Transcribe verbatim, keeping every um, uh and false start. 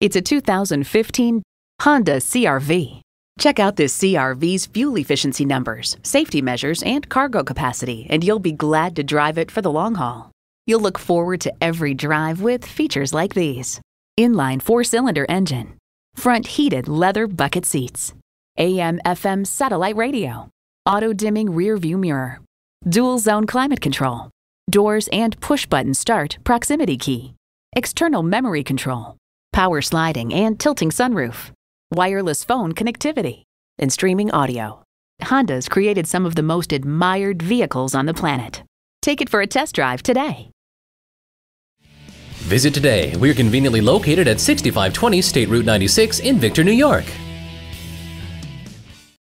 It's a two thousand fifteen Honda C R V. Check out this C R V's fuel efficiency numbers, safety measures, and cargo capacity, and you'll be glad to drive it for the long haul. You'll look forward to every drive with features like these: inline four-cylinder engine, front heated leather bucket seats, A M F M satellite radio, auto-dimming rear-view mirror, dual-zone climate control, doors and push-button start proximity key, external memory control, power sliding and tilting sunroof, wireless phone connectivity, and streaming audio. Honda's created some of the most admired vehicles on the planet. Take it for a test drive today. Visit today. We're conveniently located at sixty-five twenty State Route ninety-six in Victor, New York.